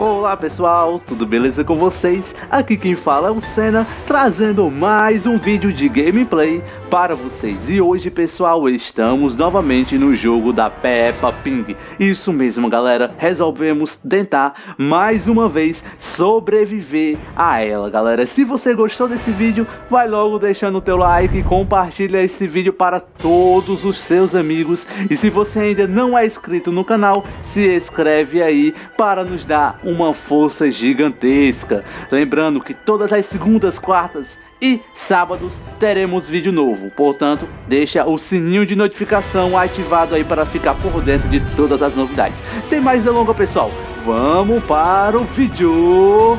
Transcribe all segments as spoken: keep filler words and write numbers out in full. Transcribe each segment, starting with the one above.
Olá pessoal, tudo beleza com vocês? Aqui quem fala é o Senna, trazendo mais um vídeo de gameplay para vocês. E hoje pessoal, estamos novamente no jogo da Peppa Pig. Isso mesmo galera, resolvemos tentar mais uma vez sobreviver a ela galera. Se você gostou desse vídeo, vai logo deixando o teu like e compartilha esse vídeo para todos os seus amigos. E se você ainda não é inscrito no canal, se inscreve aí para nos dar uma força gigantesca. Lembrando que todas as segundas, quartas e sábados teremos vídeo novo. Portanto, deixa o sininho de notificação ativado aí para ficar por dentro de todas as novidades. Sem mais delongas, pessoal, vamos para o vídeo!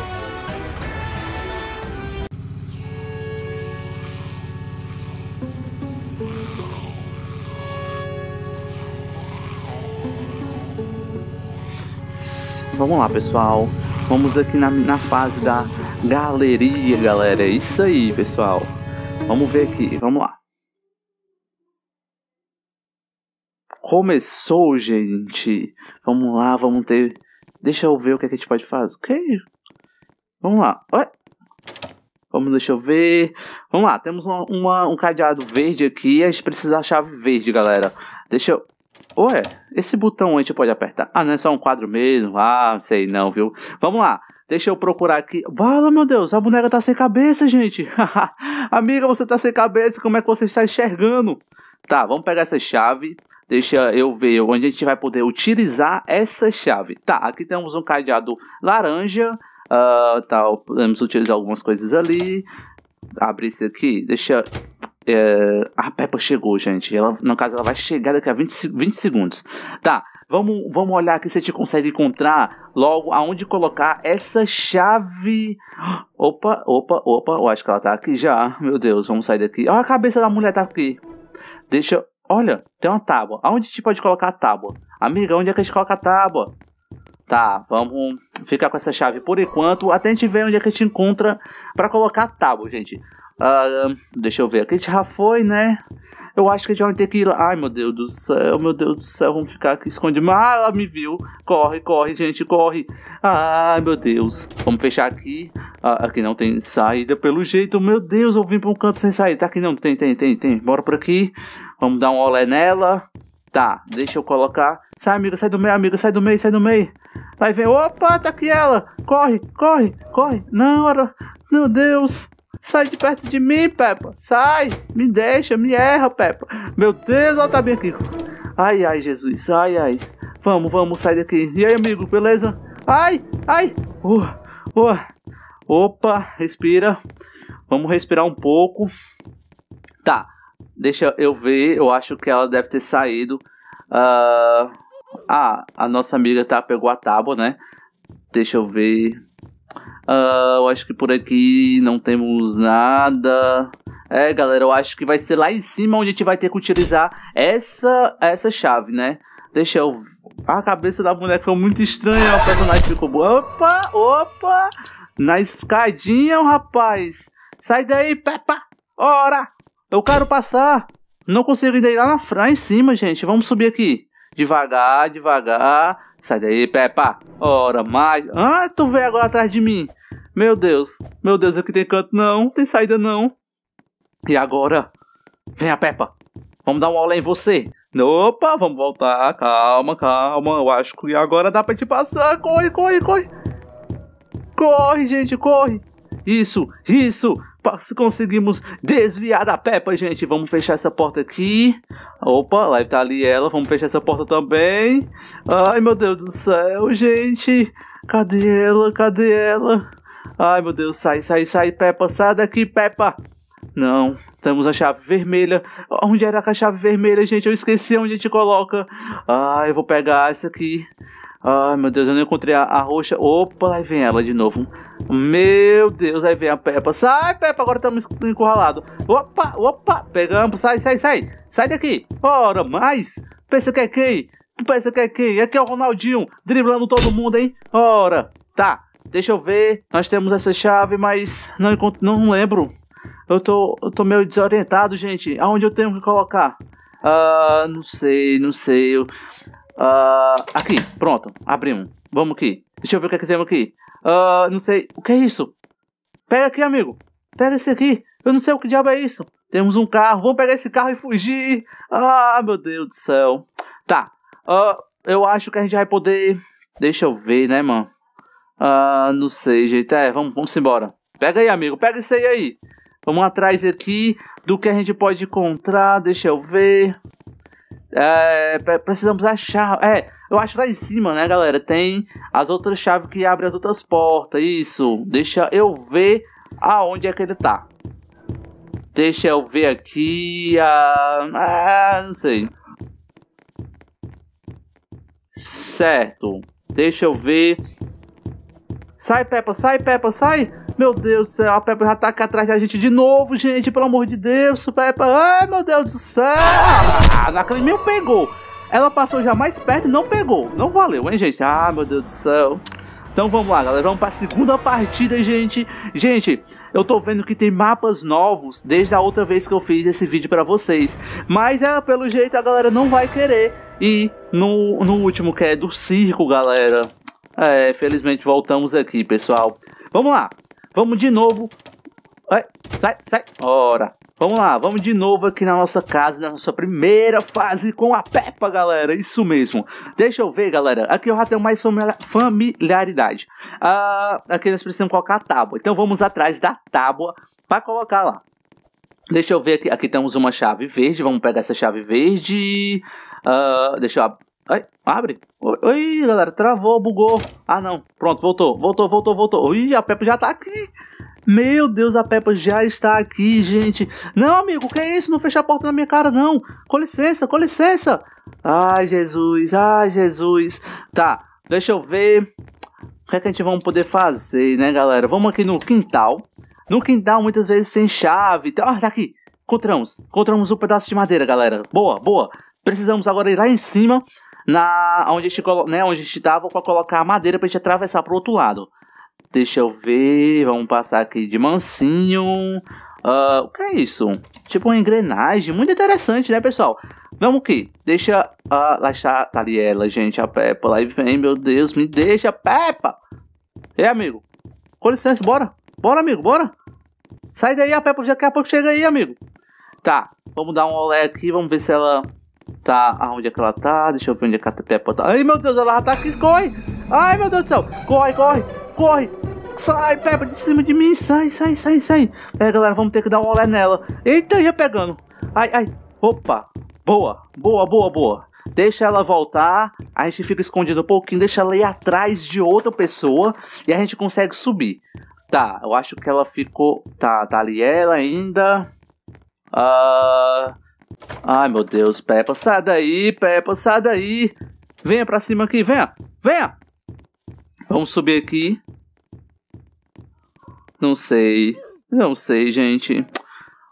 Vamos lá, pessoal. Vamos aqui na, na fase da galeria, galera. É isso aí, pessoal. Vamos ver aqui. Vamos lá. Começou, gente. Vamos lá, vamos ter... Deixa eu ver o que, é que a gente pode fazer. Ok. Vamos lá. Oi. Vamos, deixa eu ver. Vamos lá. Temos uma, uma, um cadeado verde aqui. A gente precisa da chave verde, galera. Deixa eu... Ué, esse botão a gente pode apertar. Ah, não é só um quadro mesmo. Ah, não sei não, viu? Vamos lá. Deixa eu procurar aqui. Bala, meu Deus, a boneca tá sem cabeça, gente. Amiga, você tá sem cabeça. Como é que você está enxergando? Tá, vamos pegar essa chave. Deixa eu ver onde a gente vai poder utilizar essa chave. Tá, aqui temos um cadeado laranja. Uh, tá, podemos utilizar algumas coisas ali. Abre isso aqui. Deixa... É, a Peppa chegou, gente. Ela, no caso, ela vai chegar daqui a vinte, vinte segundos. Tá, vamos, vamos olhar aqui se a gente consegue encontrar logo aonde colocar essa chave. Opa, opa, opa. Eu acho que ela tá aqui já. Meu Deus, vamos sair daqui. Olha, a cabeça da mulher tá aqui. Deixa. Olha, tem uma tábua. Aonde a gente pode colocar a tábua? Amiga, onde é que a gente coloca a tábua? Tá, vamos ficar com essa chave por enquanto. Até a gente ver onde é que a gente encontra pra colocar a tábua, gente. Uh, deixa eu ver, aqui a gente já foi, né? Eu acho que a gente vai ter que ir lá. Ai, meu Deus do céu, meu Deus do céu. Vamos ficar aqui escondido. Ah, ela me viu. Corre, corre, gente, corre. Ai, meu Deus. Vamos fechar aqui. Ah, aqui não tem saída pelo jeito. Meu Deus, eu vim pra um canto sem saída. Tá, aqui não, tem, tem, tem, tem. Bora por aqui. Vamos dar um olé nela. Tá, deixa eu colocar. Sai, amiga, sai do meio, amiga, sai do meio, sai do meio. Vai ver, opa, tá aqui ela. Corre, corre, corre. Não, era... meu Deus. Sai de perto de mim, Peppa. Sai. Me deixa. Me erra, Peppa. Meu Deus, ela tá bem aqui. Ai, ai, Jesus. Ai, ai. Vamos, vamos. Sai daqui. E aí, amigo? Beleza? Ai, ai. Uh, uh. Opa. Respira. Vamos respirar um pouco. Tá. Deixa eu ver. Eu acho que ela deve ter saído. Uh... Ah, a nossa amiga tá, pegou a tábua, né? Deixa eu ver... Uh, eu acho que por aqui não temos nada. É, galera, eu acho que vai ser lá em cima onde a gente vai ter que utilizar essa, essa chave, né? Deixa eu... A cabeça da boneca ficou muito estranha. O personagem ficou... Opa, opa! Na escadinha, rapaz! Sai daí, Peppa! Ora! Eu quero passar! Não consigo ir daí lá, na... lá em cima, gente. Vamos subir aqui. Devagar, devagar. Sai daí, Peppa. Ora, mais. Ah, tu veio agora atrás de mim. Meu Deus, meu Deus, aqui tem canto não, tem saída não. E agora? Vem a Peppa. Vamos dar um olé em você. Opa, vamos voltar. Calma, calma. Eu acho que agora dá pra te passar. Corre, corre, corre. Corre, gente, corre. Isso, isso. Conseguimos desviar da Peppa, gente. Vamos fechar essa porta aqui. Opa, lá tá ali ela. Vamos fechar essa porta também. Ai, meu Deus do céu, gente. Cadê ela? Cadê ela? Ai, meu Deus. Sai, sai, sai, Peppa. Sai daqui, Peppa. Não. Temos a chave vermelha. Onde era a chave vermelha, gente? Eu esqueci onde a gente coloca. Ai, eu vou pegar essa aqui. Ai, meu Deus, eu não encontrei a, a roxa. Opa, aí vem ela de novo. Meu Deus, aí vem a Peppa. Sai, Peppa, agora estamos encurralados. Opa, opa, pegamos, sai, sai, sai. Sai daqui, ora, mais. Pensa que é quem? Pensa que é quem? Aqui é o Ronaldinho, driblando todo mundo, hein? Ora, tá, deixa eu ver. Nós temos essa chave, mas não, não lembro. Eu tô, eu tô meio desorientado, gente. Aonde eu tenho que colocar? Ah, não sei, não sei. Eu... Uh, aqui, pronto, abrimos. Vamos aqui. Deixa eu ver o que é que temos aqui. Uh, não sei. O que é isso? Pega aqui, amigo. Pega esse aqui. Eu não sei o que diabo é isso. Temos um carro. Vamos pegar esse carro e fugir. Ah, meu Deus do céu. Tá. Uh, eu acho que a gente vai poder... Deixa eu ver, né, mano? Ah, uh, não sei, gente. É, vamos, vamos embora. Pega aí, amigo. Pega isso aí aí. Vamos atrás aqui do que a gente pode encontrar. Deixa eu ver. É, precisamos achar. É, eu acho lá em cima, né, galera? Tem as outras chaves que abrem as outras portas. Isso. Deixa eu ver aonde é que ele tá. Deixa eu ver aqui. Ah, ah, não sei. Certo. Deixa eu ver. Sai, Peppa. Sai, Peppa. Sai. Meu Deus do céu, a Peppa já tá aqui atrás da gente de novo, gente. Pelo amor de Deus, Peppa. Ai, meu Deus do céu. Ah, naquele meio pegou. Ela passou já mais perto e não pegou. Não valeu, hein, gente? Ah, meu Deus do céu. Então vamos lá, galera. Vamos pra segunda partida, gente. Gente, eu tô vendo que tem mapas novos desde a outra vez que eu fiz esse vídeo pra vocês. Mas, é, pelo jeito, a galera não vai querer ir no, no último, que é do circo, galera. É, felizmente voltamos aqui, pessoal. Vamos lá. Vamos de novo. Ai, sai, sai. Ora. Vamos lá. Vamos de novo aqui na nossa casa, na nossa primeira fase com a Peppa, galera. Isso mesmo. Deixa eu ver, galera. Aqui eu já tenho mais familiaridade. Ah, aqui nós precisamos colocar a tábua. Então vamos atrás da tábua para colocar lá. Deixa eu ver aqui. Aqui temos uma chave verde. Vamos pegar essa chave verde. Ah, deixa eu abrir. Ai, abre. Oi, galera, travou, bugou. Ah, não. Pronto, voltou, voltou, voltou, voltou. Ih, a Peppa já tá aqui. Meu Deus, a Peppa já está aqui, gente. Não, amigo, o que é isso? Não fecha a porta na minha cara, não. Com licença, com licença. Ai, Jesus, ai, Jesus. Tá, deixa eu ver. O que é que a gente vai poder fazer, né, galera? Vamos aqui no quintal. No quintal, muitas vezes, tem chave. Ó, tá aqui. Encontramos. Encontramos um pedaço de madeira, galera. Boa, boa. Precisamos agora ir lá em cima... Na, onde a gente estava, né, para colocar a madeira para a gente atravessar para o outro lado. Deixa eu ver. Vamos passar aqui de mansinho. Uh, o que é isso? Tipo uma engrenagem. Muito interessante, né, pessoal? Vamos aqui. Deixa. Uh, lá está tá ali ela, gente. A Peppa lá e vem. Meu Deus, me deixa, Peppa. É, amigo. Com licença, bora. Bora, amigo, bora. Sai daí, a Peppa. Daqui a pouco chega aí, amigo. Tá. Vamos dar um olé aqui. Vamos ver se ela. Tá, aonde é que ela tá? Deixa eu ver onde é que a Peppa tá. Ai, meu Deus, ela já tá aqui, corre! Ai, meu Deus do céu! Corre, corre, corre! Sai, Peppa, de cima de mim! Sai, sai, sai, sai! É, galera, vamos ter que dar um olé nela. Eita, já pegando! Ai, ai! Opa! Boa, boa, boa, boa! Deixa ela voltar, a gente fica escondido um pouquinho, deixa ela ir atrás de outra pessoa e a gente consegue subir. Tá, eu acho que ela ficou... Tá, tá ali ela ainda... Ah... Uh... Ai, meu Deus, Peppa, sai daí, Peppa, sai daí. Venha pra cima aqui, venha, venha. Vamos subir aqui. Não sei, não sei, gente.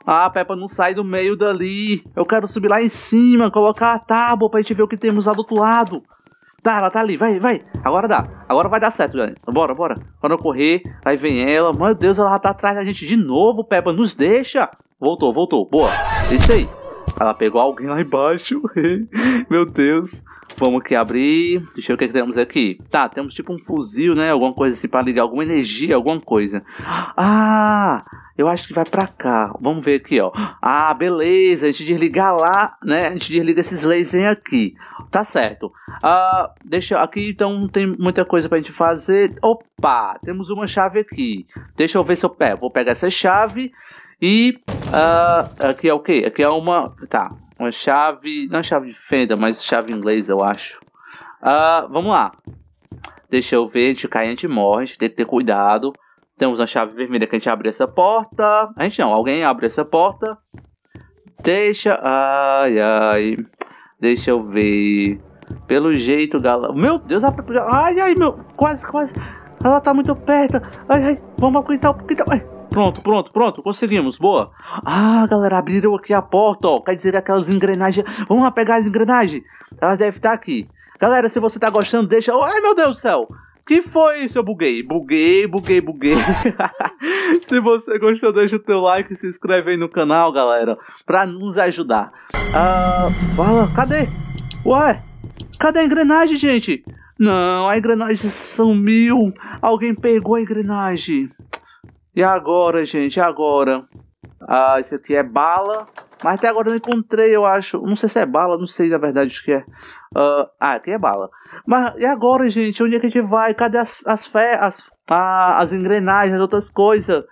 Ah, Peppa, não sai do meio dali. Eu quero subir lá em cima, colocar a tábua pra gente ver o que temos lá do outro lado. Tá, ela tá ali, vai, vai. Agora dá, agora vai dar certo, galera. Bora, bora. Quando eu correr, aí vem ela. Meu Deus, ela tá atrás da gente de novo, Peppa, nos deixa. Voltou, voltou, boa. Isso aí. Ela pegou alguém lá embaixo. Meu Deus. Vamos aqui abrir. Deixa eu ver o que temos aqui. Tá, temos tipo um fuzil, né? Alguma coisa assim pra ligar. Alguma energia, alguma coisa. Ah, eu acho que vai pra cá. Vamos ver aqui, ó. Ah, beleza. A gente desliga lá, né? A gente desliga esses lasers aqui. Tá certo. Ah, deixa eu... Aqui, então, não tem muita coisa pra gente fazer. Opa, temos uma chave aqui. Deixa eu ver se eu pego. Vou pegar essa chave... E uh, aqui é o que? Aqui é uma, tá, uma chave, não é chave de fenda, mas chave inglesa, eu acho. Uh, vamos lá. Deixa eu ver, a gente cai, a gente morre, a gente tem que ter cuidado. Temos uma chave vermelha que a gente abre essa porta. A gente não, alguém abre essa porta. Deixa, ai, ai, deixa eu ver. Pelo jeito, galera. Meu Deus, a... ai, ai, meu, quase, quase. Ela tá muito perto. Ai, ai, vamos aguentar um pouquinho. Ai. Pronto, pronto, pronto. Conseguimos. Boa. Ah, galera, abriram aqui a porta, ó. Quer dizer que aquelas engrenagens... Vamos lá pegar as engrenagens. Elas devem estar aqui. Galera, se você tá gostando, deixa... Ai, meu Deus do céu. Que foi isso? Eu buguei. Buguei, buguei, buguei. Se você gostou, deixa o teu like e se inscreve aí no canal, galera. Pra nos ajudar. Ah, fala. Cadê? Ué? Cadê a engrenagem, gente? Não, a engrenagem sumiu. Alguém pegou a engrenagem. E agora, gente? E agora? Ah, esse aqui é bala. Mas até agora eu não encontrei, eu acho. Não sei se é bala, não sei na verdade o que é. Uh, ah, aqui é bala. Mas e agora, gente? Onde é que a gente vai? Cadê as, as ferras, as, ah, as engrenagens, as outras coisas?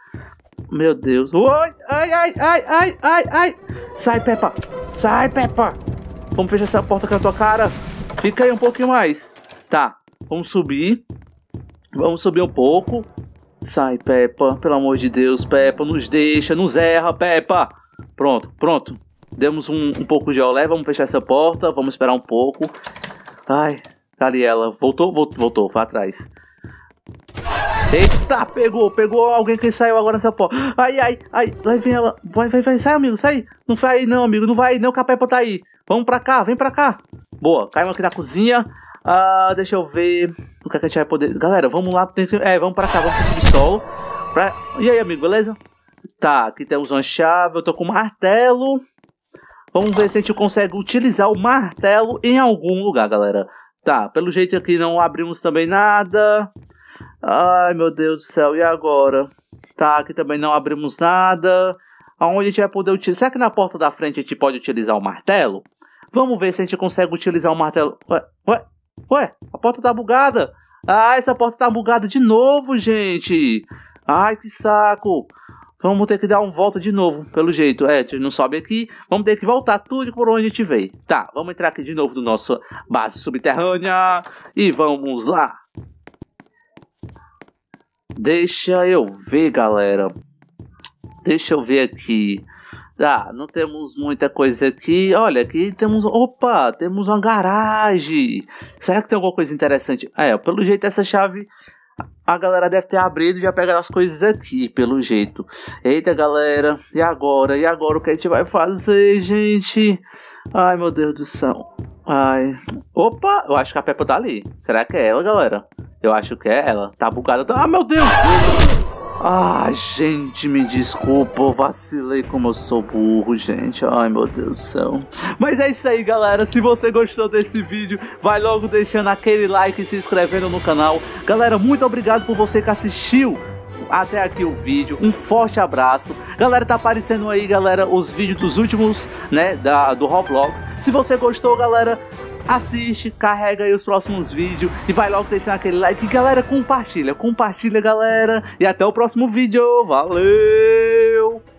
Meu Deus. Ai, ai, ai, ai, ai, ai. Sai, Peppa. Sai, Peppa. Vamos fechar essa porta com a tua cara. Fica aí um pouquinho mais. Tá, vamos subir. Vamos subir um pouco. Sai, Peppa. Pelo amor de Deus, Peppa. Nos deixa, nos erra, Peppa. Pronto, pronto. Demos um, um pouco de olé. Vamos fechar essa porta. Vamos esperar um pouco. Ai, tá ali ela. Voltou, voltou, voltou. Vai atrás. Eita, pegou, pegou alguém que saiu agora nessa porta. Ai, ai, ai. Vai, vem ela. Vai, vai, vai. Sai, amigo, sai. Não vai aí, não, amigo. Não vai aí, não, que a Peppa tá aí. Vamos pra cá, vem pra cá. Boa, caímos aqui na cozinha. Ah, deixa eu ver. O que a gente vai poder. Galera, vamos lá. Tem que... É, vamos pra cá, vamos pro subsolo. Pra... E aí, amigo, beleza? Tá, aqui temos uma chave, eu tô com um martelo. Vamos ver se a gente consegue utilizar o martelo em algum lugar, galera. Tá, pelo jeito aqui não abrimos também nada. Ai, meu Deus do céu, e agora? Tá, aqui também não abrimos nada. Aonde a gente vai poder utilizar? Será que na porta da frente a gente pode utilizar o martelo? Vamos ver se a gente consegue utilizar o martelo. Ué, ué, ué, a porta tá bugada. Ah, essa porta tá bugada de novo, gente. Ai, que saco. Vamos ter que dar um volta de novo, pelo jeito. É, a gente não sobe aqui. Vamos ter que voltar tudo por onde a gente veio. Tá, vamos entrar aqui de novo no nosso base subterrânea. E vamos lá. Deixa eu ver, galera. Deixa eu ver aqui. Tá, ah, não temos muita coisa aqui. Olha, aqui temos... Opa, temos uma garagem. Será que tem alguma coisa interessante? É, pelo jeito essa chave... A galera deve ter abrido e já pegaram as coisas aqui, pelo jeito. Eita, galera. E agora? E agora o que a gente vai fazer, gente? Ai, meu Deus do céu. Ai. Opa, eu acho que a Peppa tá ali. Será que é ela, galera? Eu acho que é ela. Tá bugada. Ah, meu Deus. Ah, gente, me desculpa. Eu vacilei como eu sou burro, gente. Ai, meu Deus do céu. Mas é isso aí, galera. Se você gostou desse vídeo, vai logo deixando aquele like e se inscrevendo no canal. Galera, muito obrigado por você que assistiu até aqui o vídeo. Um forte abraço. Galera, tá aparecendo aí, galera, os vídeos dos últimos, né, da, do Roblox. Se você gostou, galera... Assiste, carrega aí os próximos vídeos e vai logo deixando aquele like. E galera, compartilha, compartilha, galera. E até o próximo vídeo. Valeu!